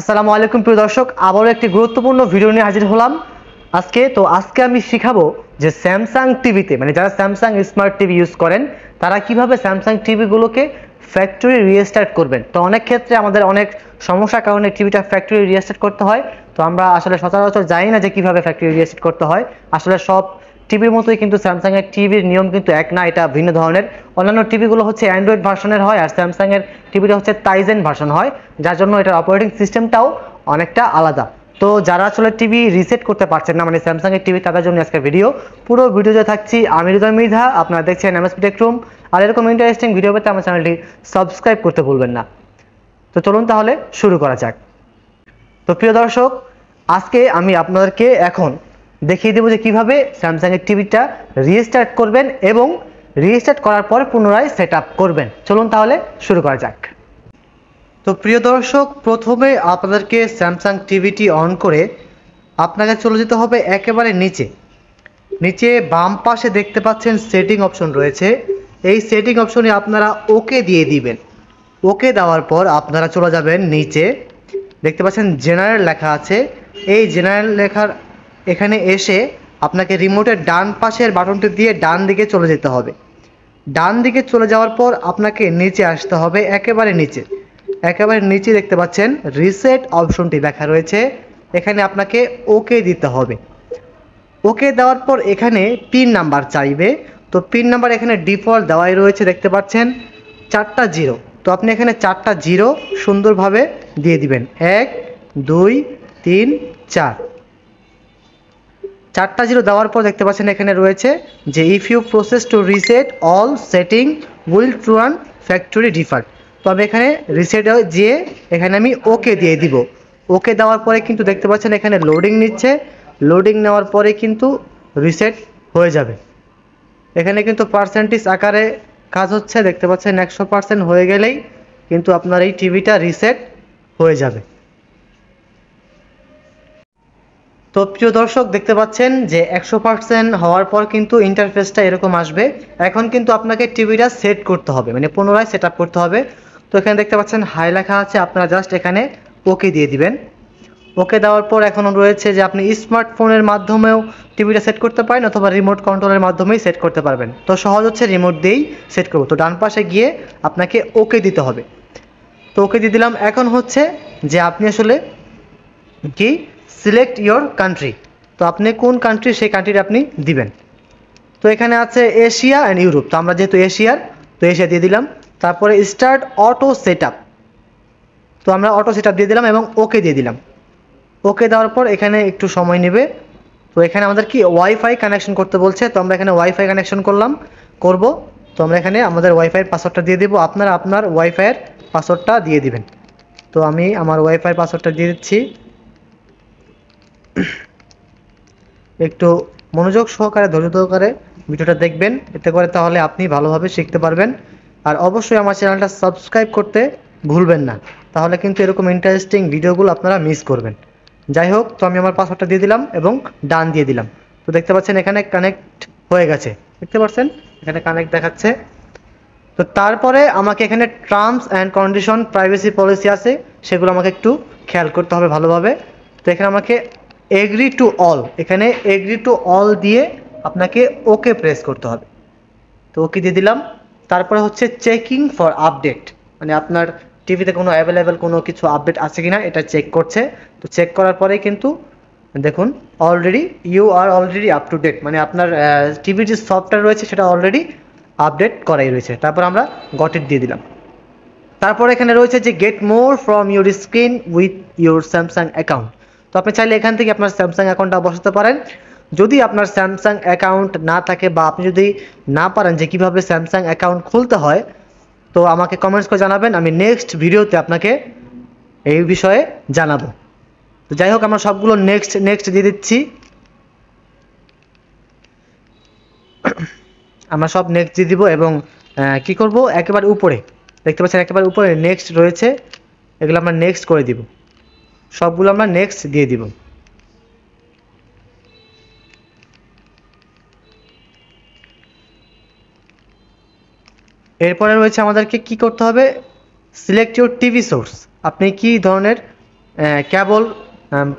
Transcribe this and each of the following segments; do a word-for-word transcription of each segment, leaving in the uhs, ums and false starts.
আসসালামু আলাইকুম প্রিয় দর্শক, আবারও একটি গুরুত্বপূর্ণ ভিডিও নিয়ে হাজির হলাম আজকে। তো আজকে আমি শিখাবো যে স্যামসাং টিভিতে, মানে যারা স্যামসাং স্মার্ট টিভি ইউজ করেন তারা কিভাবে স্যামসাং টিভিগুলোকে ফ্যাক্টরি রিস্টার্ট করবেন। তো অনেক ক্ষেত্রে আমাদের অনেক সমস্যার কারণে টিভিটা ফ্যাক্টরি রিস্টার্ট করতে হয়। তো আমরা আসলে সচরাচর জানি না যে কীভাবে ফ্যাক্টরি রিস্টার্ট করতে হয়। আসলে সব টিভির মতোই কিন্তু স্যামসাংয়ের টিভির নিয়ম কিন্তু এক না, এটা ভিন্ন ধরনের। অন্যান্য টিভিগুলো হচ্ছে অ্যান্ড্রয়েড ভার্সনের হয়, আর স্যামসাংয়ের টিভিটা হচ্ছে টাইজেন ভার্সন হয়, যার জন্য এটার অপারেটিং সিস্টেমটাও অনেকটা আলাদা। তো যারা আসলে টিভি রিসেট করতে পারছেন না, মানে স্যামসাংয়ের টিভি, তাদের জন্য আজকের ভিডিও। পুরো ভিডিওতে থাকছি আমি হৃদয় মৃধা, আপনারা দেখছেন এমএসপি টেকরুম। আর এরকম ইন্টারেস্টিং ভিডিও পেতে আমার চ্যানেলটি সাবস্ক্রাইব করতে ভুলবেন না। তো চলুন তাহলে শুরু করা যাক। তো প্রিয় দর্শক, আজকে আমি আপনাদেরকে এখন দেখিয়ে দেবো যে কীভাবে স্যামসাংয়ের টিভিটা রিস্টার্ট করবেন এবং রিস্টার্ট করার পর পুনরায় সেট আপ করবেন। চলুন তাহলে শুরু করা যাক। তো প্রিয় দর্শক, প্রথমে আপনাদেরকে স্যামসাং টিভিটি অন করে আপনাকে চলে যেতে হবে একেবারে নিচে। নিচে বাম পাশে দেখতে পাচ্ছেন সেটিং অপশন রয়েছে, এই সেটিং অপশনে আপনারা ওকে দিয়ে দিবেন। ওকে দেওয়ার পর আপনারা চলে যাবেন নিচে, দেখতে পাচ্ছেন জেনারেল লেখা আছে। এই জেনারেল লেখার এখানে এসে আপনাকে রিমোটের ডান পাশের বাটনটি দিয়ে ডান দিকে চলে যেতে হবে। ডান দিকে চলে যাওয়ার পর আপনাকে নিচে আসতে হবে, একেবারে নিচে। একেবারে নিচে দেখতে পাচ্ছেন রিসেট অপশনটি লেখা রয়েছে, এখানে আপনাকে ওকে দিতে হবে। ওকে দেওয়ার পর এখানে পিন নাম্বার চাইবে। তো পিন নাম্বার এখানে ডিফল্ট দেওয়াই রয়েছে, দেখতে পাচ্ছেন চারটা জিরো। তো আপনি এখানে চারটা জিরো সুন্দরভাবে দিয়ে দিবেন, এক দুই তিন চার। চারটা জিরো দেওয়ার পর দেখতে পাচ্ছেন এখানে রয়েছে যে if you process to reset all setting will turn factory default. তো আমি এখানে রিসেট দিয়ে এখানে আমি ওকে দিয়ে দিব। ওকে দেওয়ার পরে কিন্তু দেখতে পাচ্ছেন এখানে লোডিং নিচ্ছে, লোডিং নেওয়ার পরে কিন্তু রিসেট হয়ে যাবে। এখানে কিন্তু পার্সেন্টেজ আকারে কাজ হচ্ছে, দেখতে পাচ্ছেন একশো পার্সেন্ট হয়ে গেলেই কিন্তু আপনার এই টিভিটা রিসেট হয়ে যাবে। তো প্রিয় দর্শক, দেখতে পাচ্ছেন যে একশো পার্সেন্ট হওয়ার পর কিন্তু ইন্টারফেসটা এরকম আসবে। এখন কিন্তু আপনাকে টিভিটা সেট করতে হবে, মানে পুনরায় সেট আপ করতে হবে। তো এখানে দেখতে পাচ্ছেন হাই লেখা আছে, আপনারা জাস্ট এখানে ওকে দিয়ে দিবেন। ওকে দেওয়ার পর এখন রয়েছে যে আপনি স্মার্টফোনের মাধ্যমেও টিভিটা সেট করতে পারেন, অথবা রিমোট কন্ট্রোলের মাধ্যমেই সেট করতে পারবেন। তো সহজ হচ্ছে রিমোট দিয়েই সেট করবো। তো ডান পাশে গিয়ে আপনাকে ওকে দিতে হবে। তো ওকে দিয়ে দিলাম। এখন হচ্ছে যে আপনি আসলে কি সিলেক্ট ইয়োর কান্ট্রি। তো আপনি কোন কান্ট্রি, সেই কান্ট্রিটা আপনি দিবেন। তো এখানে আছে এশিয়া অ্যান্ড ইউরোপ। তো আমরা যেহেতু এশিয়ার, তো এশিয়া দিয়ে দিলাম। তারপরে স্টার্ট অটো সেট আপ। তো আমরা অটো সেট আপ দিয়ে দিলাম এবং ওকে দিয়ে দিলাম। ওকে দেওয়ার পর এখানে একটু সময় নেবে। তো এখানে আমাদের কি ওয়াইফাই কানেকশন করতে বলছে। তো আমরা এখানে ওয়াইফাই কানেকশন করলাম করব। তো আমরা এখানে আমাদের ওয়াইফাইয়ের পাসওয়ার্ডটা দিয়ে দেবো। আপনারা আপনার ওয়াইফাইয়ের পাসওয়ার্ডটা দিয়ে দিবেন। তো আমি আমার ওয়াইফাই পাসওয়ার্ডটা দিয়ে দিচ্ছি, একটু মনোযোগ সহকারে ধৈর্য সহকারে ভিডিওটা দেখবেন, এতে করে তাহলে আপনি ভালোভাবে শিখতে পারবেন। আর অবশ্যই আমার চ্যানেলটা সাবস্ক্রাইব করতে ভুলবেন না, তাহলে কিন্তু এরকম ইন্টারেস্টিং ভিডিওগুলো আপনারা মিস করবেন। যাই হোক, তো আমি আমার পাসওয়ার্ডটা দিয়ে দিলাম এবং ডান দিয়ে দিলাম। তো দেখতে পাচ্ছেন এখানে কানেক্ট হয়ে গেছে, দেখতে পাচ্ছেন এখানে কানেক্ট দেখাচ্ছে। তো তারপরে আমাকে এখানে terms and condition, privacy policy আছে, সেগুলো আমাকে একটু খেয়াল করতে হবে ভালোভাবে। তো এখানে আমাকে এগ্রি টু অল, এখানে এগ্রি টু অল দিয়ে আপনাকে ওকে প্রেস করতে হবে। তো ওকে দিয়ে দিলাম। তারপরে হচ্ছে চেকিং ফর আপডেট, মানে আপনার টিভিতে কোনো অ্যাভেলেবেল কোনো কিছু আপডেট আছে কিনা এটা চেক করছে। তো চেক করার পরেই কিন্তু দেখুন already you are already up to date, মানে আপনার টিভির যে সফটওয়্যার রয়েছে সেটা অলরেডি আপডেট করাই রয়েছে। তারপর আমরা গট ইট দিয়ে দিলাম। তারপর এখানে রয়েছে যে get more from your screen with your Samsung account. তো আপনি চাইলে এখান থেকে আপনার স্যামসাং অ্যাকাউন্টটা বসাতে পারেন। যদি আপনার স্যামসাং অ্যাকাউন্ট না থাকে, বা আপনি যদি না পারেন যে কীভাবে স্যামসাং অ্যাকাউন্ট খুলতে হয়, তো আমাকে কমেন্টস করে জানাবেন, আমি নেক্সট ভিডিওতে আপনাকে এই বিষয়ে জানাবো। তো যাই হোক, আমরা সবগুলো নেক্সট নেক্সট দিয়ে দিচ্ছি, আমরা সব নেক্সট দিয়ে দিব। এবং কি করব, একেবারে উপরে দেখতে পাচ্ছেন একেবারে উপরে নেক্সট রয়েছে, এগুলো আমরা নেক্সট করে দিব, সবগুলো আমরা নেক্সট দিয়ে দিব। এরপরে রয়েছে আমাদেরকে কি করতে হবে, সিলেক্ট ইউর টিভি সোর্স, আপনি কি ধরনের केबल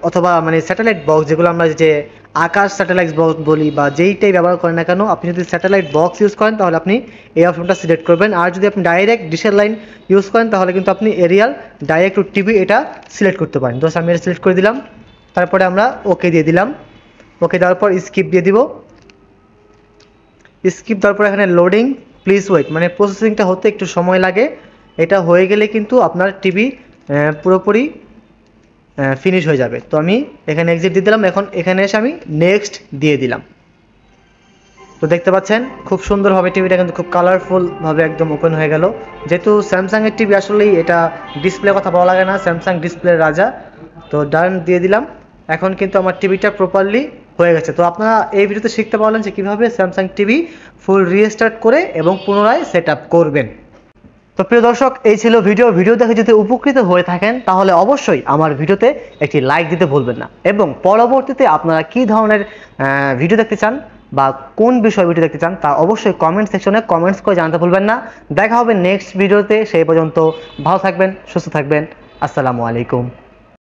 अथवा मैं सैटेलाइट बक्स जगह आकाश सैटेलाइट बक्स बोली जेईटाई व्यवहार करें ना क्यों अपनी जो सैटेलाइट बक्स यूज करें तो अपनी ये अपशनटा सिलेक्ट करबें और जो अपनी डायरेक्ट डिशेर लाइन यूज करें तो क्योंकि अपनी एरियल डायरेक्ट टू टीवी एटा सिलेक्ट करते पारें। दोस्त हमें सिलेक्ट कर दिलाम तारपरे आमरा ओके दिए दिलाम ओके देওয়ার পর স্কিপ দিয়ে দিব স্কিপ দেওয়ার পর এখানে লোডিং প্লিজ ওয়েট মানে প্রসেসিংটা হতে একটু সময় লাগে। এটা হয়ে গেলে কিন্তু আপনার টিভি পুরোপুরি ফিনিশ হয়ে যাবে। তো আমি এখানে এক্সিট দিয়ে দিলাম। এখন এখানে এসে আমি নেক্সট দিয়ে দিলাম। তো দেখতে পাচ্ছেন খুব সুন্দর হবে টিভিটা কিন্তু খুব কালারফুল ভাবে একদম ওপেন হয়ে গেল। যেহেতু স্যামসাং এর টিভি আসলে এটা ডিসপ্লে কথা বলা লাগে না, স্যামসাং ডিসপ্লে রাজা। তো ডান দিয়ে দিলাম। এখন কিন্তু আমার টিভিটা প্রপারলি হয়ে গেছে। তো আপনারা এই ভিডিওতে শিখতে পারলেন যে কিভাবে স্যামসাং টিভি ফুল রিস্টার্ট করে এবং পুনরায় সেটআপ করবেন। তো প্রিয় দর্শক এই ছিল ভিডিও। ভিডিও দেখে যদি উপকৃত হয়ে থাকেন তাহলে অবশ্যই আমার ভিডিওতে একটি লাইক দিতে ভুলবেন না এবং পরবর্তীতে আপনারা কি ধরনের ভিডিও দেখতে চান বা কোন বিষয় ভিডিও দেখতে চান তা অবশ্যই কমেন্ট সেকশনে কমেন্টস করে জানাতে ভুলবেন না। দেখা হবে নেক্সট ভিডিওতে। সেই পর্যন্ত ভালো থাকবেন, সুস্থ থাকবেন। আসসালামু আলাইকুম।